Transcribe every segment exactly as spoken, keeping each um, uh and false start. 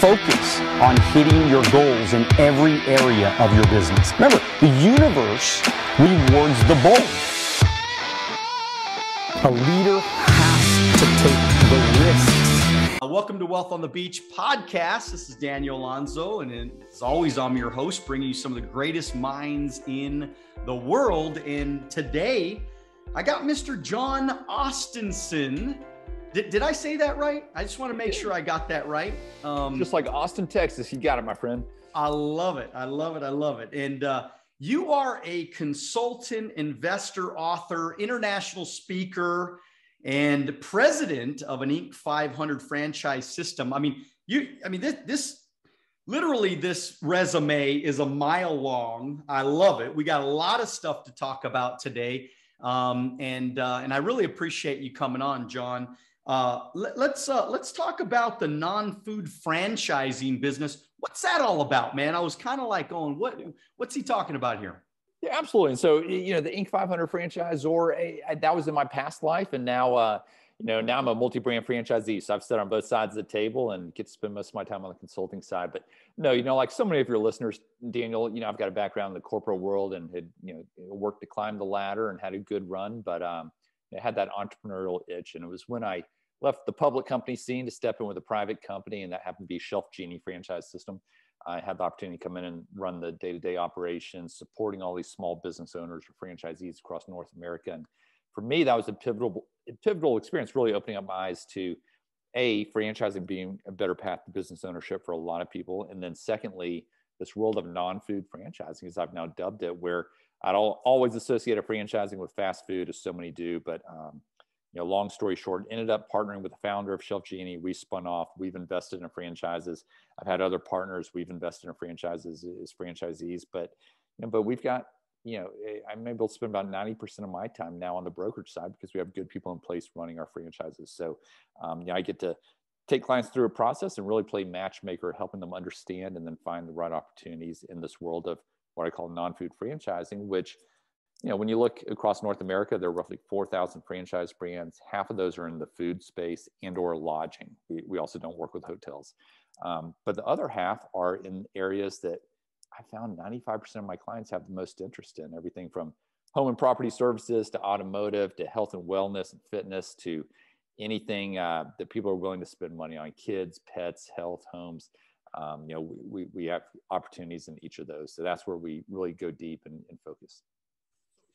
focus on hitting your goals in every area of your business. Remember, the universe rewards the bold. A leader has to take the risks. Welcome to Wealth on the Beach podcast. This is Daniel Alonzo, and as always, I'm your host, bringing you some of the greatest minds in the world. And today, I got Mister John Ostenson. Did, did I say that right? I just want to make sure I got that right. Um, just like Austin, Texas, you got it, my friend. I love it. I love it. I love it. And uh, you are a consultant, investor, author, international speaker, and president of an Inc five hundred franchise system. I mean, you. I mean, this, this literally, this resume is a mile long. I love it. We got a lot of stuff to talk about today, um, and uh, and I really appreciate you coming on, John. Uh, let, let's uh, let's talk about the non-food franchising business. What's that all about, man? I was kind of like going, what what's he talking about here? Yeah, absolutely. And so, you know, the Inc five hundred franchise, or a, I, that was in my past life, and now, uh, you know, now I'm a multi-brand franchisee. So I've sat on both sides of the table and get to spend most of my time on the consulting side. But no, you know, like so many of your listeners, Daniel, you know, I've got a background in the corporate world and had, you know, worked to climb the ladder and had a good run, but um, I had that entrepreneurial itch, and it was when I left the public company scene to step in with a private company, and that happened to be ShelfGenie franchise system. I had the opportunity to come in and run the day-to-day operations, supporting all these small business owners or franchisees across North America. And for me, that was a pivotal, pivotal experience, really opening up my eyes to, A, franchising being a better path to business ownership for a lot of people. And then secondly, this world of non-food franchising, as I've now dubbed it, where I'd all, always associate a franchising with fast food, as so many do, but um, you know, long story short, ended up partnering with the founder of ShelfGenie. We spun off. We've invested in franchises. I've had other partners. We've invested in franchises as franchisees. But, you know, but we've got, you know, I'm able to spend about ninety percent of my time now on the brokerage side because we have good people in place running our franchises. So, um, you know, I get to take clients through a process and really play matchmaker, helping them understand and then find the right opportunities in this world of what I call non-food franchising, which, you know, when you look across North America, there are roughly four thousand franchise brands. Half of those are in the food space and or lodging. We, we also don't work with hotels. Um, but the other half are in areas that I found ninety-five percent of my clients have the most interest in, everything from home and property services to automotive to health and wellness and fitness to anything uh, that people are willing to spend money on, kids, pets, health, homes. Um, you know, we, we have opportunities in each of those. So that's where we really go deep and, and focus.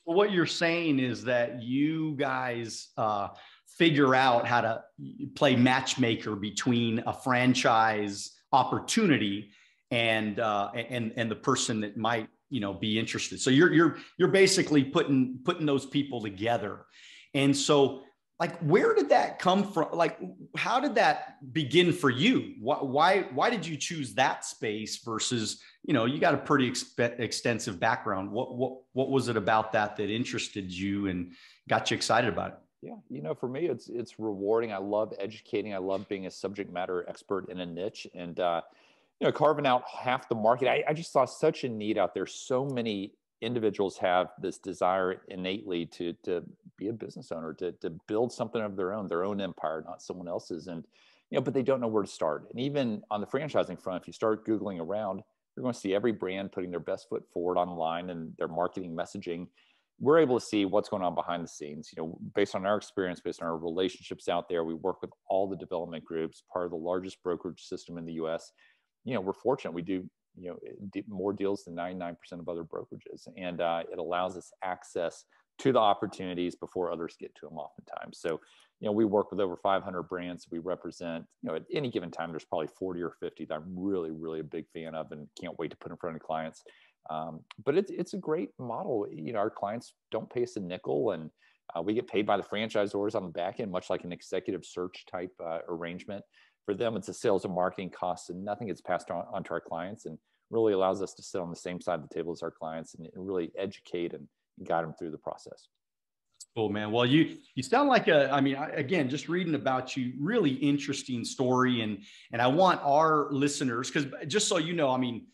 Well, what you're saying is that you guys uh, figure out how to play matchmaker between a franchise opportunity and uh, and and the person that might, you know, be interested. So you're you're you're basically putting putting those people together. And so, like, where did that come from? Like, how did that begin for you? Why why, why did you choose that space versus, you know, you got a pretty exp- extensive background. What, what, what was it about that that interested you and got you excited about it? Yeah, you know, for me, it's, it's rewarding. I love educating. I love being a subject matter expert in a niche and, uh, you know, carving out half the market. I, I just saw such a need out there. So many individuals have this desire innately to to be a business owner, to to build something of their own, their own empire, not someone else's. And, you know, but they don't know where to start. And even on the franchising front, if you start Googling around, you're going to see every brand putting their best foot forward online and their marketing messaging. We're able to see what's going on behind the scenes. You know, based on our experience, based on our relationships out there, we work with all the development groups, part of the largest brokerage system in the U S. You know, we're fortunate. We do, you know, more deals than ninety-nine percent of other brokerages. And uh, it allows us access to the opportunities before others get to them oftentimes. So, you know, we work with over five hundred brands. We represent, you know, at any given time, there's probably forty or fifty that I'm really, really a big fan of and can't wait to put in front of clients. Um, but it's, it's a great model. You know, our clients don't pay us a nickel, and uh, we get paid by the franchisors on the back end, much like an executive search type uh, arrangement. For them, it's the sales and marketing costs, and nothing gets passed on, on to our clients, and really allows us to sit on the same side of the table as our clients and, and really educate and guide them through the process. Cool, man. Well, you you sound like a, I mean, I, again, just reading about you, really interesting story. And, and I want our listeners, because just so you know, I mean,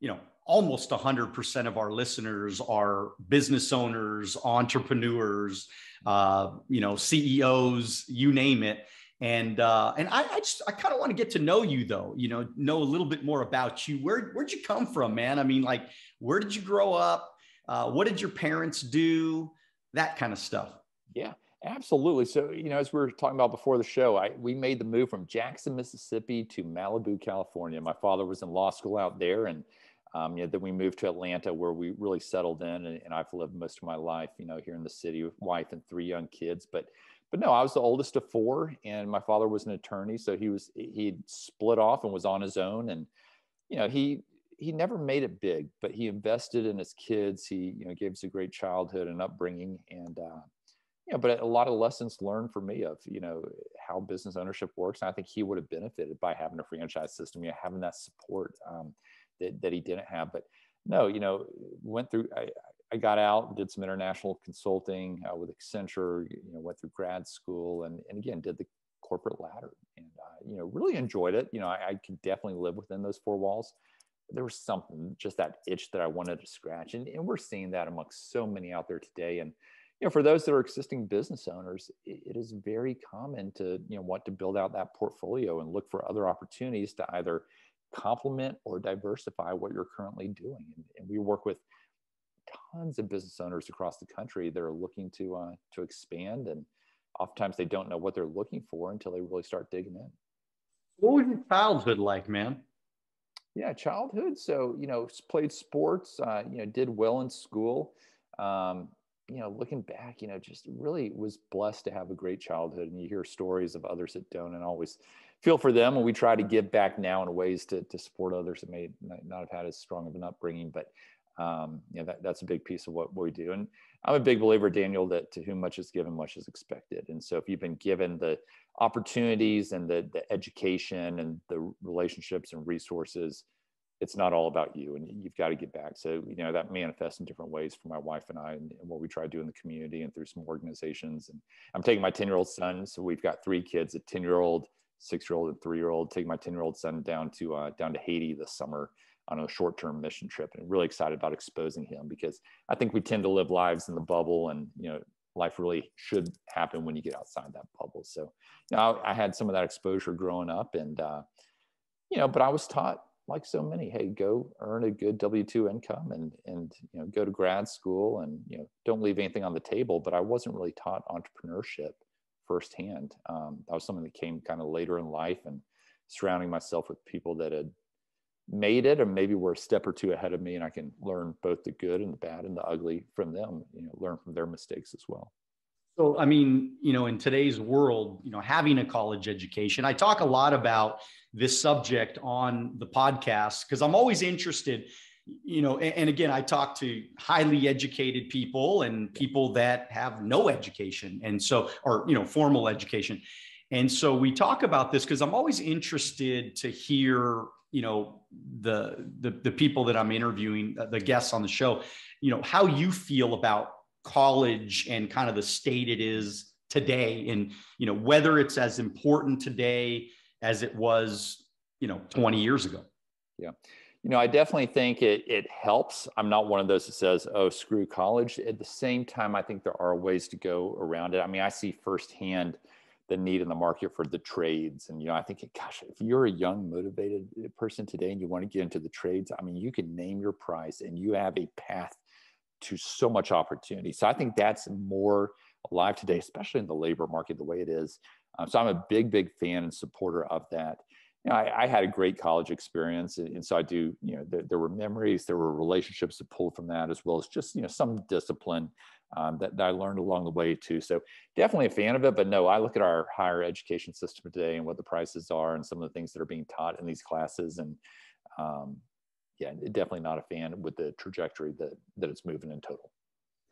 you know, almost one hundred percent of our listeners are business owners, entrepreneurs, uh, you know, C E Os, you name it. And uh, and I, I just I kind of want to get to know you, though, you know, know a little bit more about you. Where where'd you come from, man? I mean, like, where did you grow up? Uh, what did your parents do? That kind of stuff. Yeah, absolutely. So, you know, as we were talking about before the show, I, we made the move from Jackson, Mississippi to Malibu, California. My father was in law school out there. And um, you know, then we moved to Atlanta, where we really settled in. And, and I've lived most of my life, you know, here in the city with wife and three young kids. But But no, I was the oldest of four, and my father was an attorney. So he was, he had split off and was on his own. And, you know, he, he never made it big, but he invested in his kids. He, you know, gave us a great childhood and upbringing. And, uh, you know, but a lot of lessons learned for me of, you know, how business ownership works. And I think he would have benefited by having a franchise system, you know, having that support um, that, that he didn't have. But no, you know, went through, I, I got out, did some international consulting uh, with Accenture, you know, went through grad school, and, and again, did the corporate ladder, and, uh, you know, really enjoyed it. You know, I, I could definitely live within those four walls. There was something, just that itch that I wanted to scratch. And, and we're seeing that amongst so many out there today. And, you know, for those that are existing business owners, it, it is very common to, you know, want to build out that portfolio and look for other opportunities to either complement or diversify what you're currently doing. And, and we work with tons of business owners across the country that are looking to uh, to expand, and oftentimes they don't know what they're looking for until they really start digging in. What was your childhood like, man? Yeah, childhood. So, you know, played sports. Uh, you know, did well in school. Um, you know, looking back, you know, just really was blessed to have a great childhood. And you hear stories of others that don't, and always feel for them. And we try to give back now in ways to to support others that may not have had as strong of an upbringing, but. Um, you know, that, that's a big piece of what we do. And I'm a big believer, Daniel, that to whom much is given, much is expected. And so if you've been given the opportunities and the, the education and the relationships and resources, it's not all about you, and you've got to give back. So, you know, that manifests in different ways for my wife and I, and, and what we try to do in the community and through some organizations. And I'm taking my ten-year-old son. So we've got three kids, a ten-year-old, six-year-old, and three-year-old, taking my ten-year-old son down to, uh, down to Haiti this summer on a short-term mission trip, and really excited about exposing him, because I think we tend to live lives in the bubble, and, you know, life really should happen when you get outside that bubble. So, you know, I, I had some of that exposure growing up, and, uh, you know, but I was taught, like so many, hey, go earn a good W two income, and, and, you know, go to grad school, and, you know, don't leave anything on the table. But I wasn't really taught entrepreneurship firsthand. Um, that was something that came kind of later in life, and surrounding myself with people that had made it, or maybe were a step or two ahead of me, and I can learn both the good and the bad and the ugly from them, you know, learn from their mistakes as well. So, I mean, you know, in today's world, you know, having a college education, I talk a lot about this subject on the podcast, because I'm always interested, you know, and, and again, I talk to highly educated people and people that have no education, and so, or, you know, formal education. And so we talk about this because I'm always interested to hear, you know, the, the, the people that I'm interviewing, the guests on the show, you know, how you feel about college and kind of the state it is today, and, you know, whether it's as important today as it was, you know, twenty years ago. Yeah. You know, I definitely think it, it helps. I'm not one of those that says, oh, screw college. At the same time, I think there are ways to go around it. I mean, I see firsthand the need in the market for the trades. And, you know, I think, gosh, if you're a young, motivated person today and you want to get into the trades, I mean, you can name your price and you have a path to so much opportunity. So I think that's more alive today, especially in the labor market, the way it is. Um, so I'm a big, big fan and supporter of that. You know, I, I had a great college experience. And, and so I do, you know, there, there were memories, there were relationships that pulled from that, as well as just, you know, some discipline Um, that, that I learned along the way too. So definitely a fan of it, but no, I look at our higher education system today and what the prices are and some of the things that are being taught in these classes. And um, yeah, definitely not a fan with the trajectory that, that it's moving in total.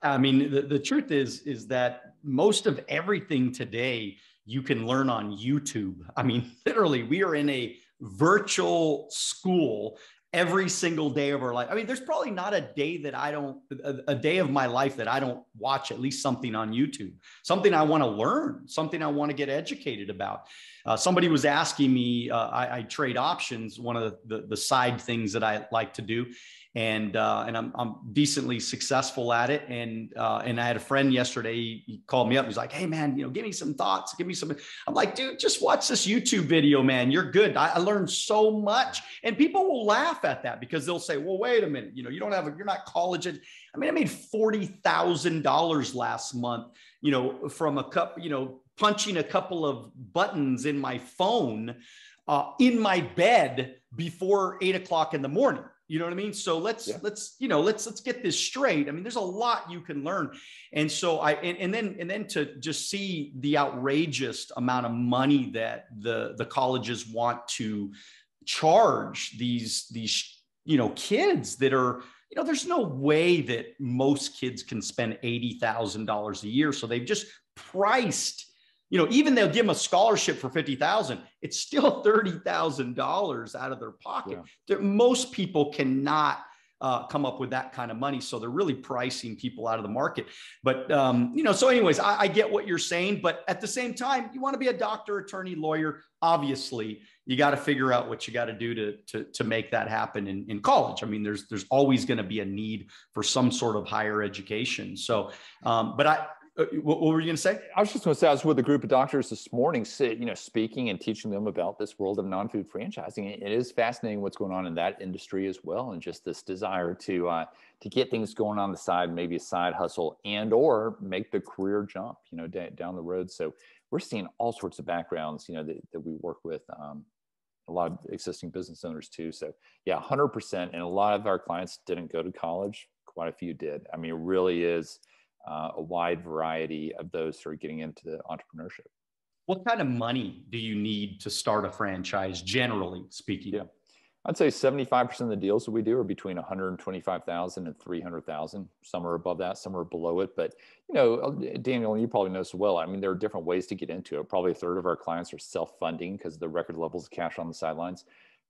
I mean, the, the truth is, is that most of everything today you can learn on YouTube. I mean, literally we are in a virtual school every single day of our life. I mean, there's probably not a day that I don't, a, a day of my life that I don't watch at least something on YouTube, something I want to learn, something I want to get educated about. Uh, somebody was asking me, uh, I, I trade options, one of the, the, the side things that I like to do. And, uh, and I'm, I'm decently successful at it. And, uh, and I had a friend yesterday, he called me up. He's like, hey man, you know, give me some thoughts, give me some, I'm like, dude, just watch this YouTube video, man. You're good. I, I learned so much, and people will laugh at that because they'll say, well, wait a minute, you know, you don't have, a, you're not college. Ed- I mean, I made forty thousand dollars last month, you know, from a cup, you know, punching a couple of buttons in my phone, uh, in my bed before eight o'clock in the morning. You know what I mean? So let's, yeah. let's, you know, let's, let's get this straight. I mean, there's a lot you can learn. And so I, and, and then, and then to just see the outrageous amount of money that the, the colleges want to charge these, these, you know, kids that are, you know, there's no way that most kids can spend eighty thousand dollars a year. So they've just priced, you know, even they'll give them a scholarship for fifty thousand, it's still thirty thousand dollars out of their pocket. Yeah. Most people cannot uh, come up with that kind of money. So they're really pricing people out of the market. But, um, you know, so anyways, I, I get what you're saying, but at the same time, you want to be a doctor, attorney, lawyer. Obviously, you got to figure out what you got to do to, to, to make that happen in, in college. I mean, there's, there's always going to be a need for some sort of higher education. So, um, but I, Uh, what, what were you going to say? I was just going to say, I was with a group of doctors this morning, you know, speaking and teaching them about this world of non-food franchising. It is fascinating what's going on in that industry as well, and just this desire to uh, to get things going on the side, maybe a side hustle, and or make the career jump, you know, d- down the road. So we're seeing all sorts of backgrounds, you know, that, that we work with um, a lot of existing business owners too. So yeah, one hundred percent. And a lot of our clients didn't go to college. Quite a few did. I mean, it really is Uh, a wide variety of those who are getting into entrepreneurship. What kind of money do you need to start a franchise, generally speaking? Yeah, I'd say seventy-five percent of the deals that we do are between one hundred twenty-five thousand dollars and three hundred thousand dollars. Some are above that, some are below it. But, you know, Daniel, you probably know so well, I mean, there are different ways to get into it. Probably a third of our clients are self-funding because of the record levels of cash on the sidelines.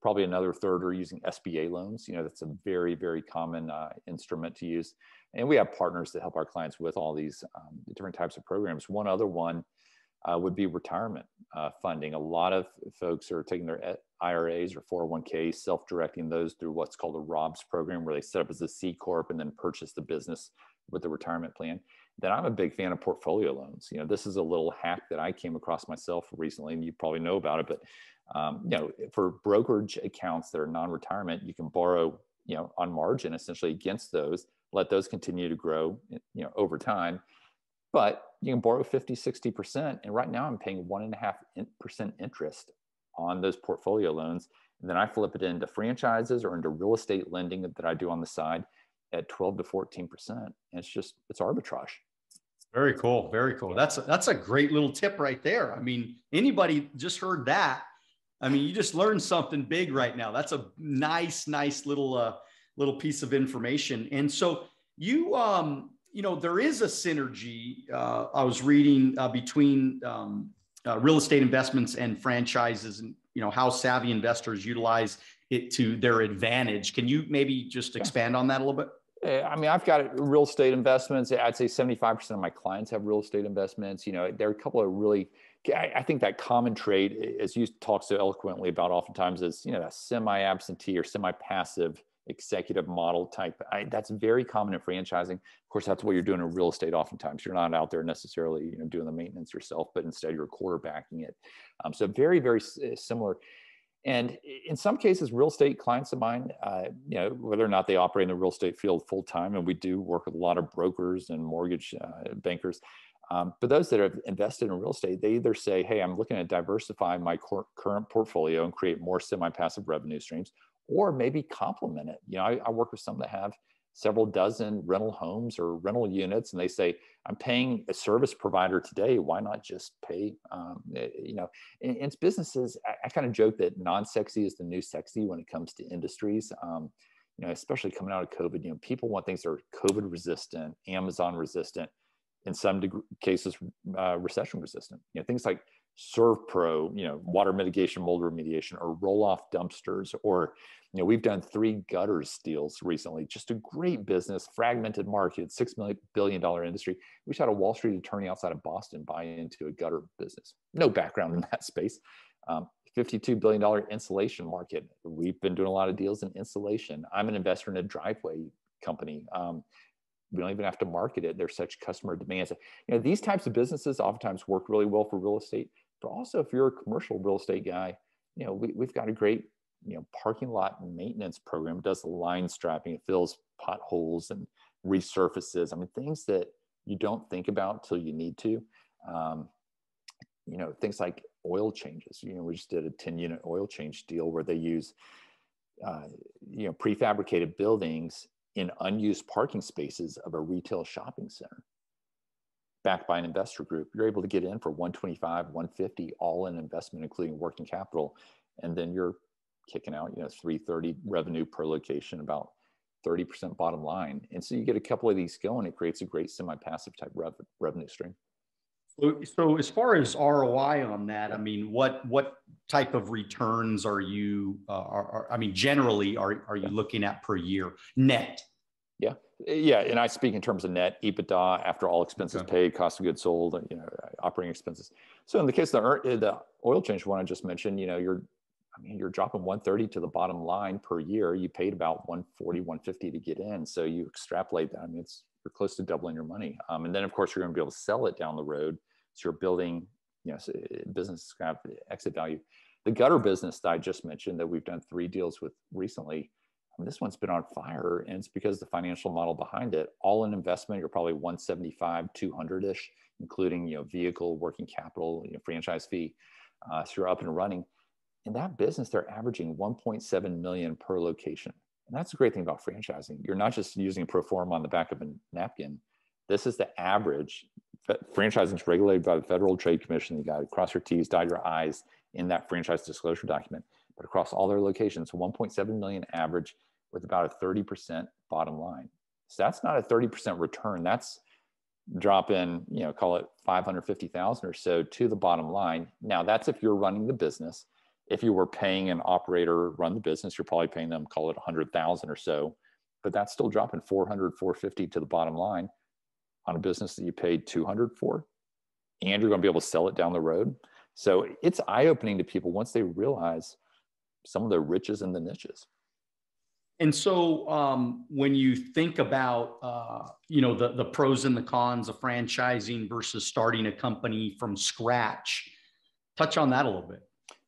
Probably another third are using S B A loans. You know, that's a very, very common uh, instrument to use. And we have partners that help our clients with all these um, different types of programs. One other one uh, would be retirement uh, funding. A lot of folks are taking their I R As or four oh one k, self-directing those through what's called a ROBS program, where they set up as a C Corp and then purchase the business with the retirement plan. Then I'm a big fan of portfolio loans. You know, this is a little hack that I came across myself recently, and you probably know about it, but Um, you know, for brokerage accounts that are non-retirement, you can borrow, you know, on margin essentially against those, let those continue to grow, you know, over time, but you can borrow fifty, sixty percent. And right now I'm paying one and a half percent interest on those portfolio loans. And then I flip it into franchises or into real estate lending that I do on the side at twelve to fourteen percent. And it's just, it's arbitrage. Very cool. Very cool. That's a, that's a great little tip right there. I mean, anybody just heard that, I mean, you just learned something big right now. That's a nice, nice little uh, little piece of information. And so you, um, you know, there is a synergy. Uh, I was reading uh, between um, uh, real estate investments and franchises, and you know how savvy investors utilize it to their advantage. Can you maybe just expand on that a little bit? I mean, I've got real estate investments. I'd say seventy-five percent of my clients have real estate investments. You know, there are a couple of really, I think that common trade, as you talk so eloquently about oftentimes, is, you know, that semi-absentee or semi-passive executive model type. I, that's very common in franchising. Of course, that's what you're doing in real estate. Oftentimes you're not out there necessarily, you know, doing the maintenance yourself, but instead you're quarterbacking it. Um, so very, very similar. And in some cases, real estate clients of mine, uh, you know, whether or not they operate in the real estate field full time, and we do work with a lot of brokers and mortgage uh, bankers. Um, but those that have invested in real estate, they either say, hey, I'm looking to diversify my cor- current portfolio and create more semi-passive revenue streams, or maybe complement it. You know, I, I work with some that have several dozen rental homes or rental units, and they say, I'm paying a service provider today. Why not just pay, um, you know, and, and it's businesses. I, I kind of joke that non-sexy is the new sexy when it comes to industries. Um, you know, especially coming out of COVID, you know, people want things that are COVID resistant, Amazon resistant, in some deg- cases, uh, recession resistant. You know, things like ServPro, you know, water mitigation, mold remediation, or roll-off dumpsters, or, you know, we've done three gutters deals recently. Just a great business, fragmented market, six billion dollars industry. We had a Wall Street attorney outside of Boston buy into a gutter business. No background in that space. Um, fifty-two billion dollars insulation market. We've been doing a lot of deals in insulation. I'm an investor in a driveway company. Um, We don't even have to market it. There's such customer demands. You know, these types of businesses oftentimes work really well for real estate, but also if you're a commercial real estate guy, you know, we, we've got a great, you know, parking lot maintenance program. It does the line striping, it fills potholes and resurfaces. I mean, things that you don't think about till you need to. Um, you know, things like oil changes. You know, we just did a ten unit oil change deal where they use, uh, you know, prefabricated buildings in unused parking spaces of a retail shopping center. Backed by an investor group, you're able to get in for one twenty-five, one fifty, all in investment, including working capital. And then you're kicking out, you know, three thirty revenue per location, about thirty percent bottom line. And so you get a couple of these going, it creates a great semi-passive type rev revenue stream. So as far as R O I on that, I mean, what what type of returns are you, uh, are, are, I mean, generally, are, are you looking at per year net? Yeah. Yeah. And I speak in terms of net, EBITDA, after all expenses okay. paid, cost of goods sold, you know, operating expenses. So in the case of the, the oil change one I just mentioned, you know, you're, I mean, you're dropping one thirty to the bottom line per year. You paid about one forty, one fifty to get in. So you extrapolate that. I mean, it's, you're close to doubling your money. Um, and then of course you're gonna be able to sell it down the road. So you're building, you know, so business kind of exit value. The gutter business that I just mentioned that we've done three deals with recently, I mean, this one's been on fire, and it's because the financial model behind it, all in investment, you're probably one seventy-five, two hundred-ish, including, you know, vehicle, working capital, you know, franchise fee. Uh, so you're up and running. In that business, they're averaging one point seven million per location. And that's the great thing about franchising. You're not just using a pro forma on the back of a napkin. This is the average. Franchising is regulated by the Federal Trade Commission. You got to cross your T's, dot your I's in that franchise disclosure document. But across all their locations, one point seven million average with about a thirty percent bottom line. So that's not a thirty percent return. That's drop in, you know, call it five hundred fifty thousand or so to the bottom line. Now that's if you're running the business. If you were paying an operator run the business, you're probably paying them, call it one hundred thousand or so, but that's still dropping four hundred, four fifty to the bottom line on a business that you paid two hundred for, and you're going to be able to sell it down the road. So it's eye-opening to people once they realize some of the riches and the niches. And so um, when you think about, uh, you know, the, the pros and the cons of franchising versus starting a company from scratch, touch on that a little bit.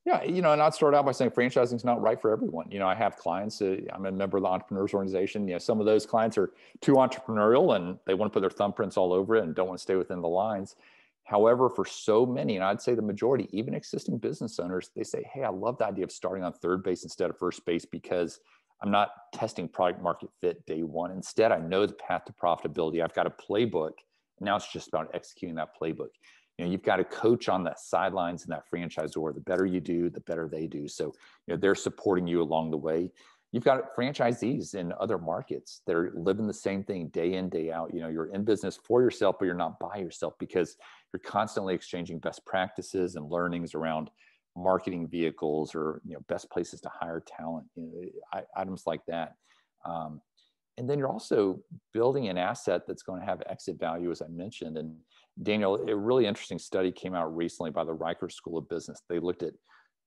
Yeah, you know, and I'd start out by saying franchising is not right for everyone. You know, I have clients, uh, I'm a member of the Entrepreneurs Organization. You know, some of those clients are too entrepreneurial and they want to put their thumbprints all over it and don't want to stay within the lines. However, for so many, and I'd say the majority, even existing business owners, they say, hey, I love the idea of starting on third base instead of first base because I'm not testing product market fit day one. Instead, I know the path to profitability. I've got a playbook. Now it's just about executing that playbook. You know, you've got a coach on the sidelines in that franchisor. The better you do, the better they do. So, you know, they're supporting you along the way. You've got franchisees in other markets that are living the same thing day in, day out. You know, you're in business for yourself, but you're not by yourself because you're constantly exchanging best practices and learnings around marketing vehicles or, you know, best places to hire talent, you know, items like that. Um, and then you're also building an asset that's going to have exit value, as I mentioned. And Daniel, a really interesting study came out recently by the Riker School of Business. They looked at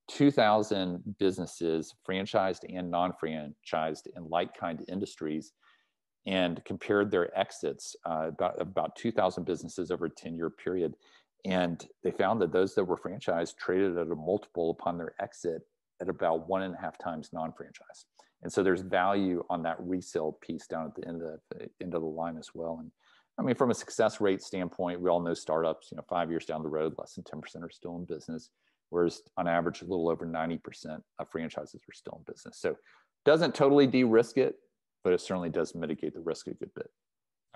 two thousand businesses, franchised and non-franchised, in like-kind industries, and compared their exits, uh, about, about two thousand businesses over a ten-year period. And they found that those that were franchised traded at a multiple upon their exit at about one and a half times non-franchised. And so there's value on that resale piece down at the end of the, end of the line as well. And I mean, from a success rate standpoint, we all know startups, you know, five years down the road, less than ten percent are still in business, whereas on average, a little over ninety percent of franchises are still in business. So doesn't totally de-risk it, but it certainly does mitigate the risk a good bit.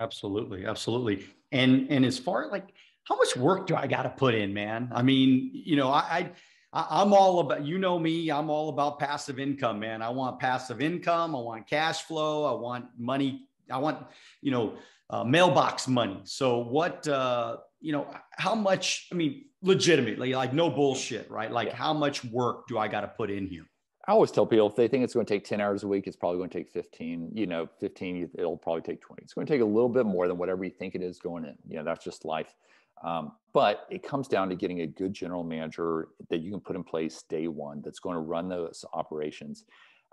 Absolutely. Absolutely. And, and as far as like, how much work do I got to put in, man? I mean, you know, I, I, I'm all about, you know me, I'm all about passive income, man. I want passive income. I want cash flow. I want money I want, you know, uh, mailbox money. So what, uh, you know, how much, I mean, legitimately, like no bullshit, right? Like yeah. how much work do I got to put in here? I always tell people if they think it's going to take ten hours a week, it's probably going to take fifteen, you know, fifteen, it'll probably take twenty. It's going to take a little bit more than whatever you think it is going in. You know, that's just life. Um, but it comes down to getting a good general manager that you can put in place day one that's going to run those operations.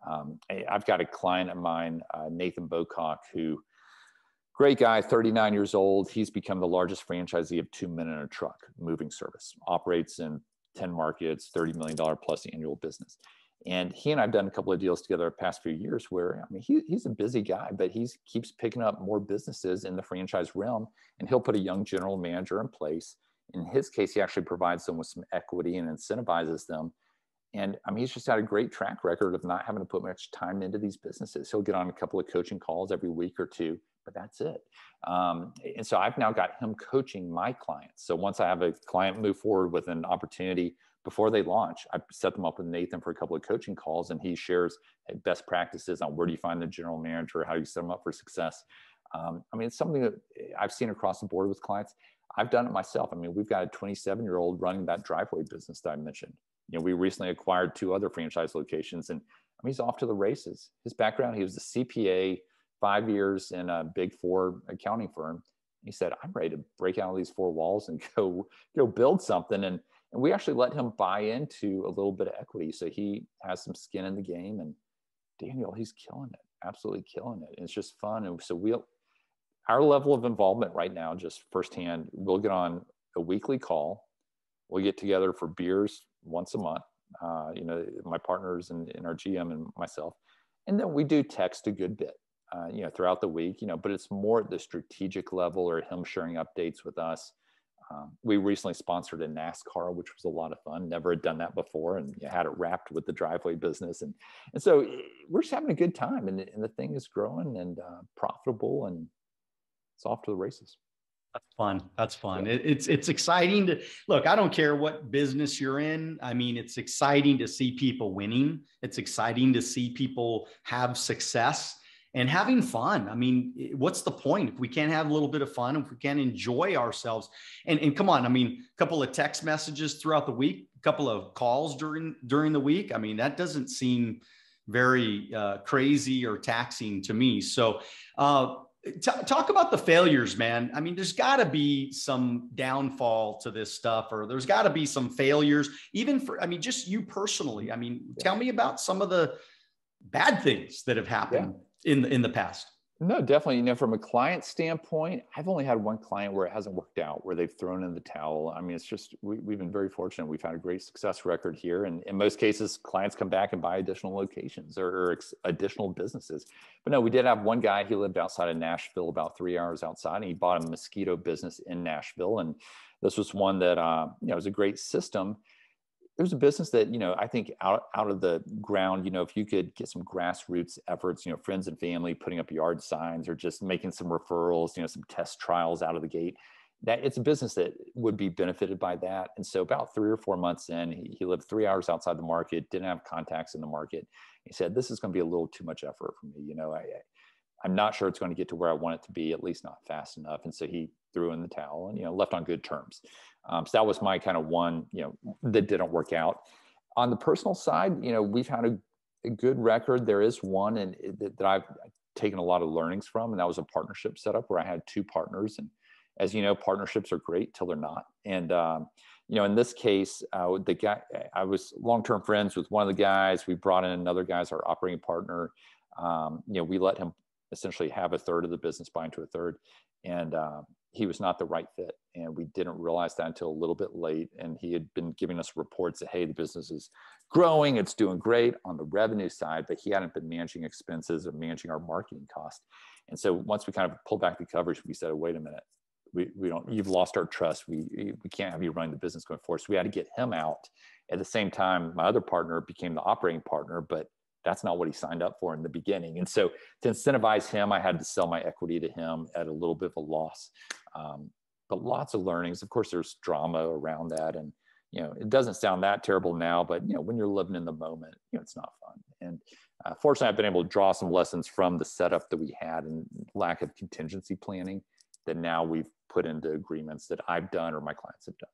Um, I've got a client of mine, uh, Nathan Bocock, who, great guy, thirty-nine years old. He's become the largest franchisee of Two Men and a Truck moving service, operates in ten markets, thirty million dollars plus annual business. And he and I've done a couple of deals together the past few years where, I mean, he, he's a busy guy, but he keeps picking up more businesses in the franchise realm, and he'll put a young general manager in place. In his case, he actually provides them with some equity and incentivizes them. And I mean, he's just had a great track record of not having to put much time into these businesses. He'll get on a couple of coaching calls every week or two, but that's it. Um, and so I've now got him coaching my clients. So once I have a client move forward with an opportunity, before they launch, I set them up with Nathan for a couple of coaching calls, and he shares best practices on where do you find the general manager, how do you set them up for success. Um, I mean, it's something that I've seen across the board with clients. I've done it myself. I mean, we've got a twenty-seven-year-old running that driveway business that I mentioned. You know, we recently acquired two other franchise locations, and I mean, he's off to the races. His background, he was a C P A, five years in a big four accounting firm. He said, I'm ready to break out of these four walls and go, go build something. And And we actually let him buy into a little bit of equity. So he has some skin in the game. And Daniel, he's killing it, absolutely killing it. And it's just fun. And so we'll, our level of involvement right now, just firsthand, we'll get on a weekly call. We'll get together for beers once a month, uh, you know, my partners and, and our G M and myself. And then we do text a good bit, uh, you know, throughout the week, you know, but it's more at the strategic level or him sharing updates with us. Um, we recently sponsored a NASCAR, which was a lot of fun. Never had done that before, and you had it wrapped with the driveway business. And, and so we're just having a good time, and, and the thing is growing and uh, profitable, and it's off to the races. That's fun. That's fun. It, it's, it's exciting to look. I don't care what business you're in. I mean, it's exciting to see people winning. It's exciting to see people have success and having fun. I mean, what's the point if we can't have a little bit of fun, if we can't enjoy ourselves? And, and come on, I mean, a couple of text messages throughout the week, a couple of calls during during the week. I mean, that doesn't seem very uh, crazy or taxing to me. So uh, t- talk about the failures, man. I mean, there's got to be some downfall to this stuff, or there's got to be some failures, even for, I mean, just you personally. I mean, tell me about some of the bad things that have happened. Yeah. in the, in the past? No, definitely. You know, from a client standpoint, I've only had one client where it hasn't worked out, where they've thrown in the towel. I mean, it's just, we, we've been very fortunate. We've had a great success record here. And in most cases, clients come back and buy additional locations or, or ex- additional businesses. But no, we did have one guy, he lived outside of Nashville, about three hours outside, and he bought a mosquito business in Nashville. And this was one that, uh, you know, was a great system. There's a business that, you know, I think out, out of the ground, you know, if you could get some grassroots efforts, you know, friends and family putting up yard signs or just making some referrals, you know, some test trials out of the gate, that it's a business that would be benefited by that. And so about three or four months in, he, he lived three hours outside the market, didn't have contacts in the market. He said, this is going to be a little too much effort for me. You know, I, I, I'm not sure it's going to get to where I want it to be, at least not fast enough. And so he threw in the towel and, you know, left on good terms. Um, so that was my kind of one, you know, that didn't work out. On the personal side, you know, we've had a, a good record. There is one and that, that I've taken a lot of learnings from, and that was a partnership setup where I had two partners. And as you know, partnerships are great till they're not. And, um, you know, in this case, uh, the guy, I was long-term friends with one of the guys. We brought in another guy's our operating partner. Um, you know, we let him essentially have a third of the business buy into a third. And uh, he was not the right fit. And we didn't realize that until a little bit late. And he had been giving us reports that, hey, the business is growing, it's doing great on the revenue side, but he hadn't been managing expenses or managing our marketing cost. And so once we kind of pulled back the coverage, we said, oh, wait a minute, we, we don't, you've lost our trust. We, we can't have you running the business going forward. So we had to get him out. At the same time, my other partner became the operating partner, but that's not what he signed up for in the beginning. And so to incentivize him, I had to sell my equity to him at a little bit of a loss, um, but lots of learnings. Of course, there's drama around that. And, you know, it doesn't sound that terrible now, but, you know, when you're living in the moment, you know, it's not fun. And Uh, fortunately, I've been able to draw some lessons from the setup that we had and lack of contingency planning that now we've put into agreements that I've done or my clients have done.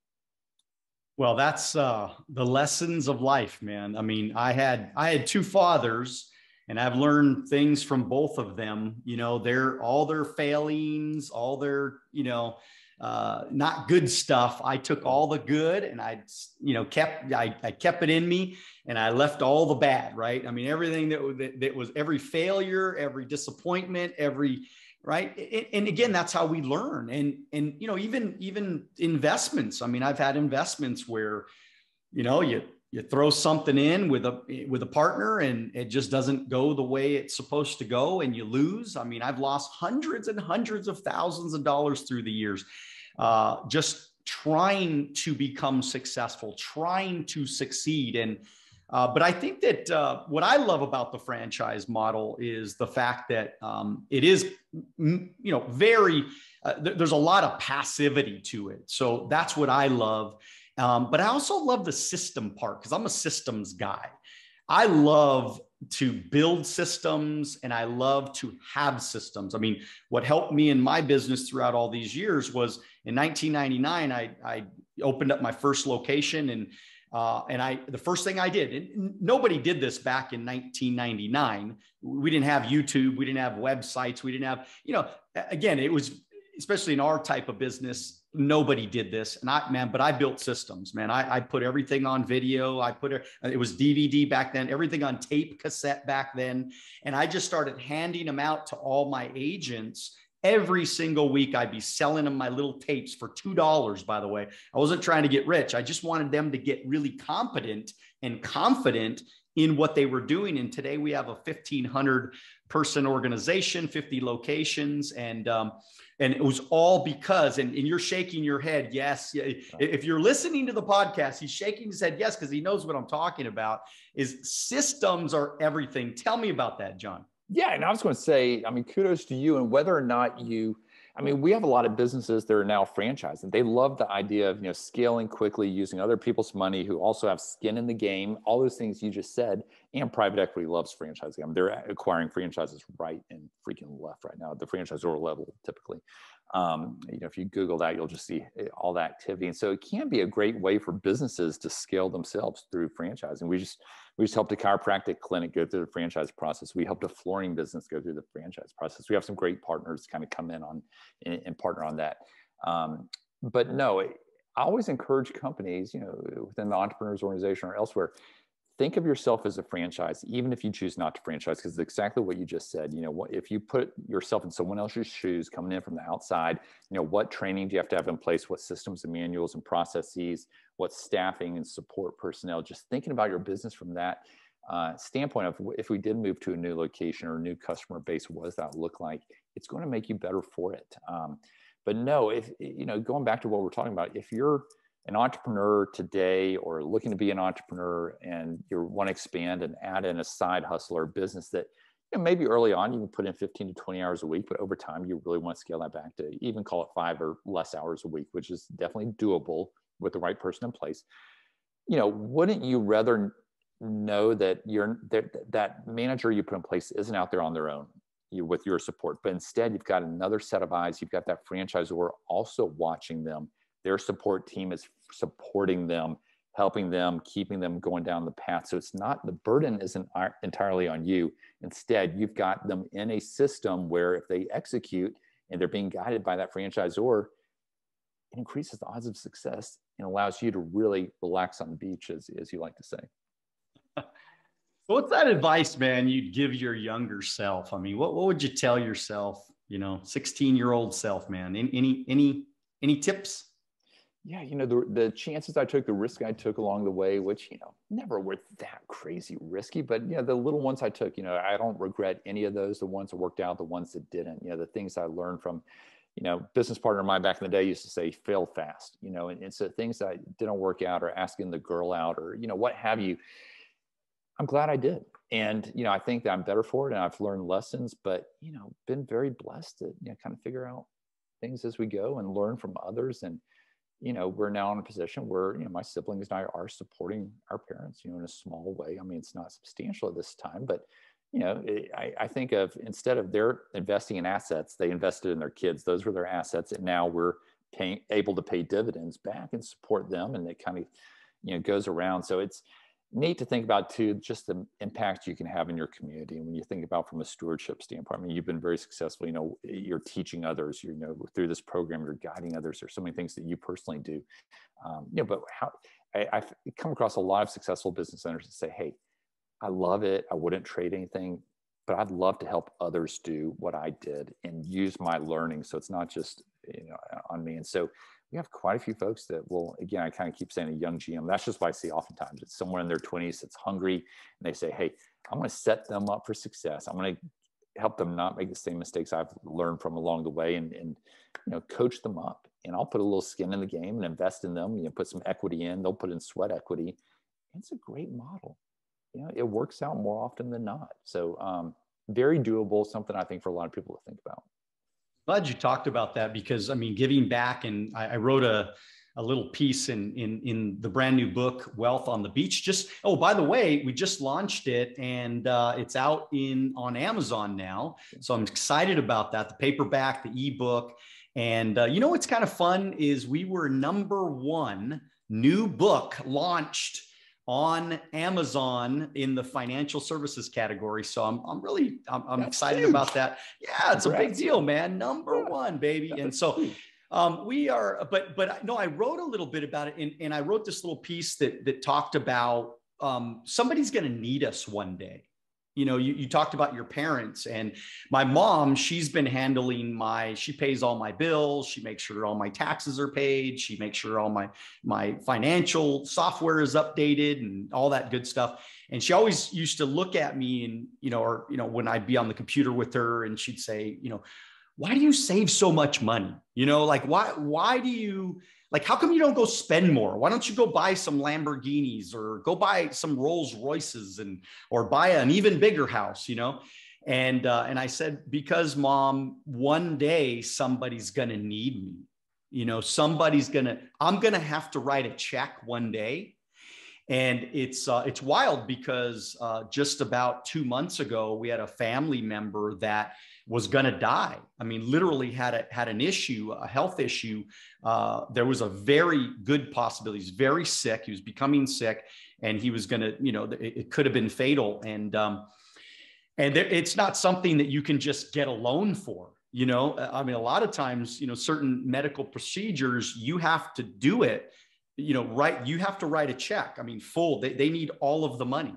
Well, that's uh, the lessons of life, man. I mean, I had I had two fathers, and I've learned things from both of them. You know, their all their failings, all their you know, uh, not good stuff. I took all the good, and I you know kept I, I kept it in me, and I left all the bad. Right? I mean, everything that that, that was every failure, every disappointment, every right. And again, that's how we learn. And, and, you know, even, even investments. I mean, I've had investments where, you know, you, you throw something in with a, with a partner and it just doesn't go the way it's supposed to go and you lose. I mean, I've lost hundreds and hundreds of thousands of dollars through the years, uh, just trying to become successful, trying to succeed. And, Uh, but I think that uh, what I love about the franchise model is the fact that um, it is, you know, very, uh, th there's a lot of passivity to it. So that's what I love. Um, but I also love the system part because I'm a systems guy. I love to build systems and I love to have systems. I mean, what helped me in my business throughout all these years was in nineteen ninety-nine, I, I opened up my first location and Uh, and I, the first thing I did, and nobody did this back in nineteen ninety-nine. We didn't have YouTube. We didn't have websites. We didn't have, you know, again, it was, especially in our type of business, nobody did this. And I, man, but I built systems, man. I, I put everything on video. I put it, it was D V D back then, everything on tape cassette back then. And I just started handing them out to all my agents. Every single week, I'd be selling them my little tapes for two dollars, by the way. I wasn't trying to get rich. I just wanted them to get really competent and confident in what they were doing. And today we have a fifteen hundred person organization, fifty locations. And, um, and it was all because, and, and you're shaking your head, yes. If you're listening to the podcast, he's shaking his head, yes, because he knows what I'm talking about, is systems are everything. Tell me about that, John. Yeah, and I was going to say, I mean, kudos to you. And whether or not you, I mean, we have a lot of businesses that are now franchised, and they love the idea of, you know, scaling quickly, using other people's money, who also have skin in the game, all those things you just said. And private equity loves franchising. I mean, they're acquiring franchises right and freaking left right now at the franchisor level, typically. Um, you know, if you Google that, you'll just see all that activity. And so it can be a great way for businesses to scale themselves through franchising. We just we just helped a chiropractic clinic go through the franchise process. We helped a flooring business go through the franchise process. We have some great partners kind of come in on and, and partner on that. Um, but no, I always encourage companies, you know, within the Entrepreneurs Organization or elsewhere, think of yourself as a franchise, even if you choose not to franchise, because it's exactly what you just said. You know, what, if you put yourself in someone else's shoes coming in from the outside, you know, what training do you have to have in place? What systems and manuals and processes? What staffing and support personnel? Just thinking about your business from that uh, standpoint of if we did move to a new location or a new customer base, what does that look like? It's going to make you better for it. Um, but no, if you know, going back to what we're talking about, if you're an entrepreneur today or looking to be an entrepreneur and you want to expand and add in a side hustle or business that, you know, maybe early on you can put in fifteen to twenty hours a week, but over time you really want to scale that back to even call it five or less hours a week, which is definitely doable with the right person in place. You know, wouldn't you rather know that you're, that, that manager you put in place isn't out there on their own you, with your support, but instead you've got another set of eyes, you've got that franchisor also watching them. Their support team is supporting them, helping them, keeping them going down the path. So it's not, the burden isn't entirely on you. Instead, you've got them in a system where if they execute and they're being guided by that franchisor, it increases the odds of success and allows you to really relax on the beach, as, as you like to say. What's that advice, man, you'd give your younger self? I mean, what, what would you tell yourself, you know, sixteen year old self, man? Any, any, any tips? Yeah, you know, the, the chances I took, the risk I took along the way, which, you know, never were that crazy risky, but, you know, the little ones I took, you know, I don't regret any of those, the ones that worked out, the ones that didn't, you know, the things I learned from, you know, business partner of mine back in the day used to say, fail fast, you know, and, and so things that didn't work out or asking the girl out or, you know, what have you, I'm glad I did. And, you know, I think that I'm better for it and I've learned lessons, but, you know, been very blessed to, you know, kind of figure out things as we go and learn from others. And, you know, we're now in a position where, you know, my siblings and I are supporting our parents, you know, in a small way. I mean, it's not substantial at this time, but, you know, I, I think of, instead of their investing in assets, they invested in their kids. Those were their assets. And now we're paying, able to pay dividends back and support them. And it kind of, you know, goes around. So it's neat to think about too, just the impact you can have in your community. And when you think about from a stewardship standpoint, I mean, you've been very successful, you know, you're teaching others, you know, through this program, you're guiding others. There's so many things that you personally do, um, you know, but how, I, I've come across a lot of successful business owners that say, hey, I love it. I wouldn't trade anything, but I'd love to help others do what I did and use my learning. So it's not just, you know, on me. And so we have quite a few folks that will, again, I kind of keep saying a young G M. That's just what I see oftentimes. It's someone in their twenties that's hungry and they say, hey, I'm going to set them up for success. I'm going to help them not make the same mistakes I've learned from along the way and, and, you know, coach them up. And I'll put a little skin in the game and invest in them, you know, put some equity in, they'll put in sweat equity. It's a great model. You know, it works out more often than not. So um, very doable, something I think for a lot of people to think about. Glad you talked about that because, I mean, giving back, and I, I wrote a, a little piece in, in, in the brand new book, Wealth on the Beach. Just, oh, by the way, we just launched it and uh, it's out in on Amazon now. So I'm excited about that, the paperback, the ebook. And uh, you know, what's kind of fun is we were number one new book launched on Amazon in the financial services category. So I'm, I'm really, I'm, I'm excited huge. about that. Yeah, it's Congrats. a big deal, man. Number yeah. one, baby. That's and so um, we are, but, but no, I wrote a little bit about it. And, and I wrote this little piece that, that talked about um, somebody's going to need us one day. You know, you, you talked about your parents and my mom, she's been handling my, she pays all my bills. She makes sure all my taxes are paid. She makes sure all my, my financial software is updated and all that good stuff. And she always used to look at me and, you know, or, you know, when I'd be on the computer with her and she'd say, you know, why do you save so much money? You know, like, why, why do you, like, how come you don't go spend more? Why don't you go buy some Lamborghinis or go buy some Rolls Royces and, or buy an even bigger house, you know? And, uh, and I said, because mom, one day somebody's going to need me, you know, somebody's going to, I'm going to have to write a check one day. And it's, uh, it's wild because uh, just about two months ago, we had a family member that was going to die. I mean, literally had a, had an issue, a health issue. Uh, there was a very good possibility. He's very sick. He was becoming sick and he was going to, you know, it, it could have been fatal. And, um, and there, it's not something that you can just get a loan for, you know, I mean, a lot of times, you know, certain medical procedures, you have to do it, you know, right. You have to write a check. I mean, full, they, they need all of the money.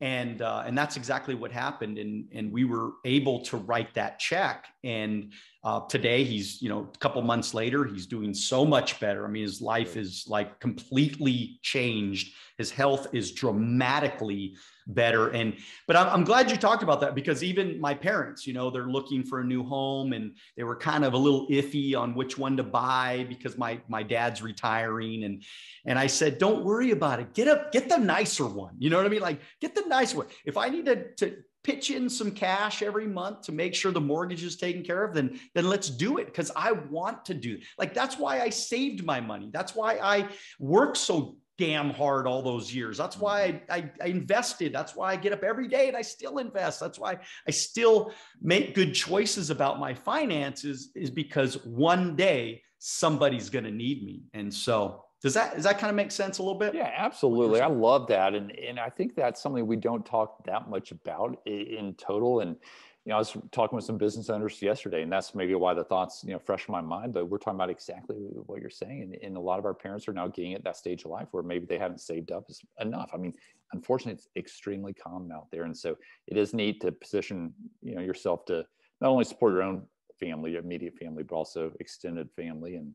And, uh, and that's exactly what happened. And, and we were able to write that check. And uh, today he's, you know, a couple months later, he's doing so much better. I mean, his life is like completely changed. His health is dramatically better. And, but I'm, I'm glad you talked about that because even my parents, you know, they're looking for a new home and they were kind of a little iffy on which one to buy because my, my dad's retiring. And, and I said, don't worry about it. Get up, get the nicer one. You know what I mean? Like get the nicer one. If I need to, to pitch in some cash every month to make sure the mortgage is taken care of, then, then let's do it. Cause I want to do like, that's why I saved my money. That's why I work so damn hard all those years. That's why I, I, I invested. That's why I get up every day and I still invest. That's why I still make good choices about my finances is because one day somebody's going to need me. And so does that, does that kind of make sense a little bit? Yeah, absolutely. I love that. And, and I think that's something we don't talk that much about in total. And, you know, I was talking with some business owners yesterday, and that's maybe why the thoughts, you know, fresh in my mind, but we're talking about exactly what you're saying. And, and a lot of our parents are now getting at that stage of life where maybe they haven't saved up enough. I mean, unfortunately, it's extremely common out there. And so it is neat to position, you know, yourself to not only support your own family, your immediate family, but also extended family. And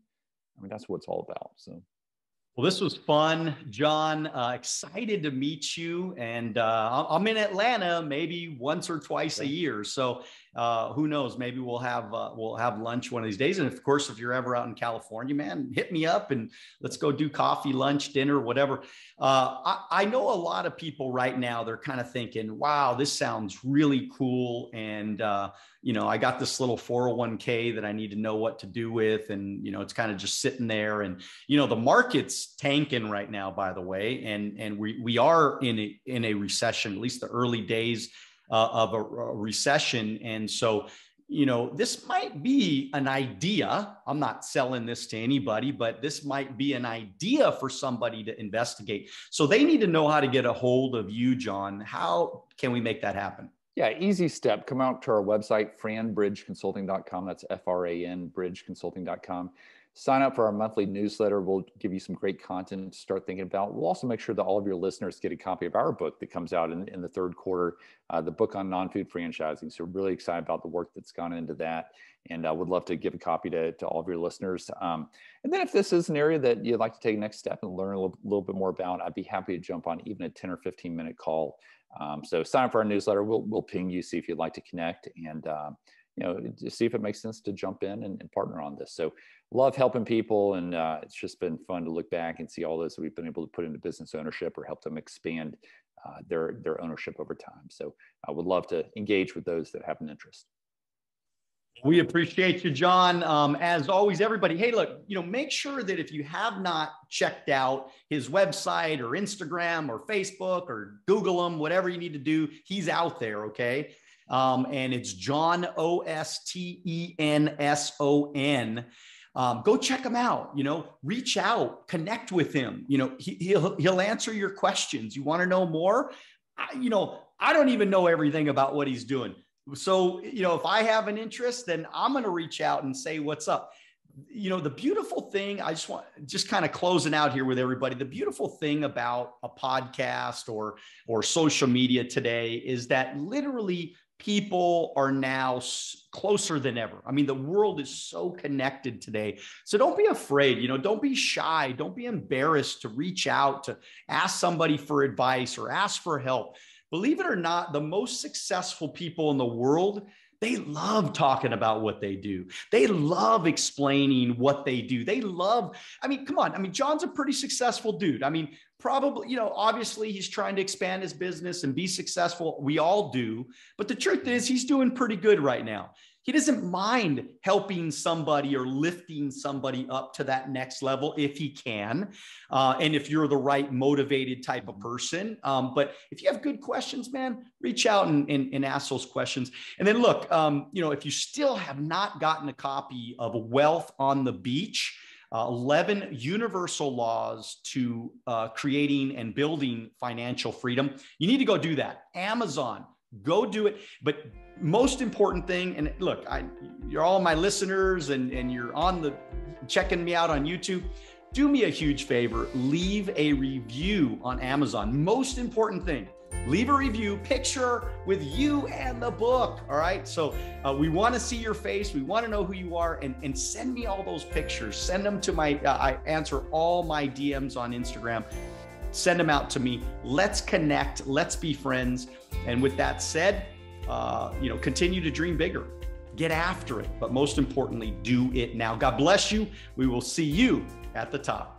I mean, that's what it's all about. So. Well, this was fun, John. Uh, excited to meet you. And uh, I'm in Atlanta maybe once or twice a year. So uh, who knows, maybe we'll have uh, we'll have lunch one of these days. And of course, if you're ever out in California, man, hit me up and let's go do coffee, lunch, dinner, whatever. Uh, I, I know a lot of people right now, they're kind of thinking, wow, this sounds really cool. And, uh, you know, I got this little four oh one K that I need to know what to do with. And, you know, it's kind of just sitting there. And, you know, the market's tanking right now, by the way, and and we we are in a in a recession, at least the early days uh, of a, a recession. And so, you know, this might be an idea. I'm not selling this to anybody, but this might be an idea for somebody to investigate. So they need to know how to get a hold of you, John. How can we make that happen? Yeah, easy step. Come out to our website, fran bridge consulting dot com. That's F R A N, bridge consulting dot com. Sign up for our monthly newsletter. We'll give you some great content to start thinking about. We'll also make sure that all of your listeners get a copy of our book that comes out in, in the third quarter, uh, the book on non-food franchising. So really excited about the work that's gone into that. And I uh, would love to give a copy to, to all of your listeners. Um, and then if this is an area that you'd like to take next step and learn a little, little bit more about, I'd be happy to jump on even a ten or fifteen minute call. Um, so sign up for our newsletter. We'll, we'll ping you, see if you'd like to connect, and uh, you know, see if it makes sense to jump in and, and partner on this. So love helping people. And uh, it's just been fun to look back and see all those that we've been able to put into business ownership or help them expand uh, their, their ownership over time. So I would love to engage with those that have an interest. We appreciate you, John. Um, as always, everybody, hey, look, you know, make sure that if you have not checked out his website or Instagram or Facebook or Google him, whatever you need to do, he's out there, okay? Um, and it's John, O S T E N S O N. Um, go check him out, you know, reach out, connect with him. You know, he, he'll, he'll answer your questions. You want to know more? I, you know, I don't even know everything about what he's doing. So, you know, if I have an interest, then I'm going to reach out and say, what's up? You know, the beautiful thing, I just want, just kind of closing out here with everybody. The beautiful thing about a podcast or, or social media today is that literally people are now closer than ever. I mean, the world is so connected today. So don't be afraid, you know, don't be shy. Don't be embarrassed to reach out, to ask somebody for advice or ask for help. Believe it or not, the most successful people in the world, they love talking about what they do. They love explaining what they do. They love, I mean, come on. I mean, John's a pretty successful dude. I mean, probably, you know, obviously he's trying to expand his business and be successful. We all do. But the truth is he's doing pretty good right now. He doesn't mind helping somebody or lifting somebody up to that next level if he can, uh, and if you're the right motivated type of person. Um, but if you have good questions, man, reach out and, and, and ask those questions. And then look, um, you know, if you still have not gotten a copy of Wealth on the Beach, uh, eleven universal laws to uh, creating and building financial freedom, you need to go do that. Amazon. Go do it. But most important thing, and look, I, you're all my listeners and, and you're on the checking me out on YouTube. Do me a huge favor. Leave a review on Amazon. Most important thing, leave a review picture with you and the book. All right. So uh, we want to see your face. We want to know who you are, and, and send me all those pictures. Send them to my, uh, I answer all my D Ms on Instagram. Send them out to me. Let's connect. Let's be friends. And with that said, uh, you know, continue to dream bigger, get after it, but most importantly, do it now. God bless you. We will see you at the top.